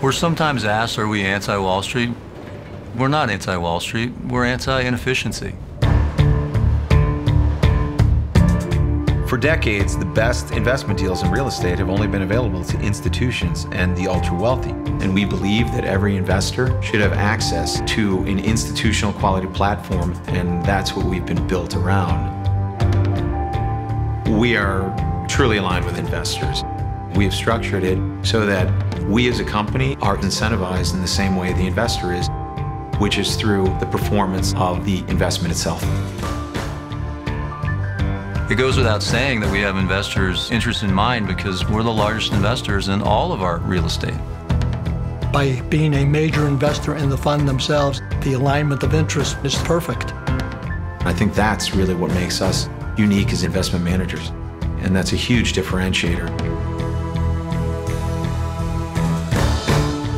We're sometimes asked, are we anti-Wall Street? We're not anti-Wall Street, we're anti-inefficiency. For decades, the best investment deals in real estate have only been available to institutions and the ultra-wealthy. And we believe that every investor should have access to an institutional quality platform, and that's what we've been built around. We are truly aligned with investors. We have structured it so that we as a company are incentivized in the same way the investor is, which is through the performance of the investment itself. It goes without saying that we have investors' interests in mind because we're the largest investors in all of our real estate. By being a major investor in the fund themselves, the alignment of interest is perfect. I think that's really what makes us unique as investment managers, and that's a huge differentiator.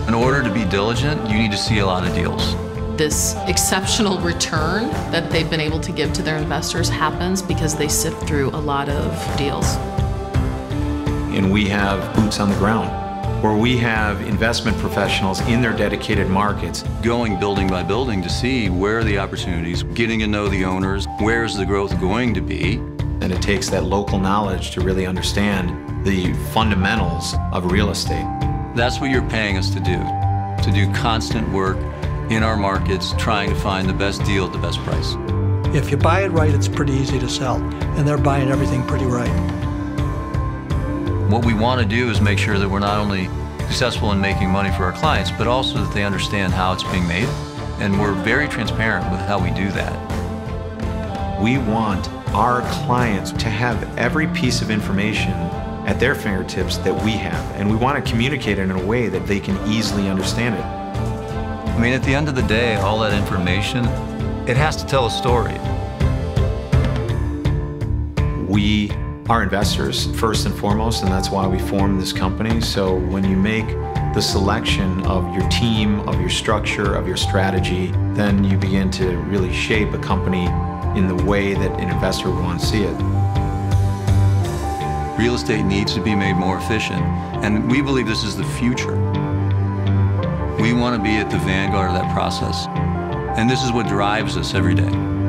In order to be diligent, you need to see a lot of deals. This exceptional return that they've been able to give to their investors happens because they sift through a lot of deals. And we have boots on the ground, where we have investment professionals in their dedicated markets. Going building by building to see where are the opportunities, getting to know the owners, where is the growth going to be. And it takes that local knowledge to really understand the fundamentals of real estate. That's what you're paying us to do constant work in our markets, trying to find the best deal at the best price. If you buy it right, it's pretty easy to sell, and they're buying everything pretty right. What we want to do is make sure that we're not only successful in making money for our clients, but also that they understand how it's being made, and we're very transparent with how we do that. We want our clients to have every piece of information at their fingertips that we have, and we want to communicate it in a way that they can easily understand it. I mean, at the end of the day, all that information, it has to tell a story. We are investors, first and foremost, and that's why we formed this company. So when you make the selection of your team, of your structure, of your strategy, then you begin to really shape a company in the way that an investor would want to see it. Real estate needs to be made more efficient, and we believe this is the future. We want to be at the vanguard of that process, and this is what drives us every day.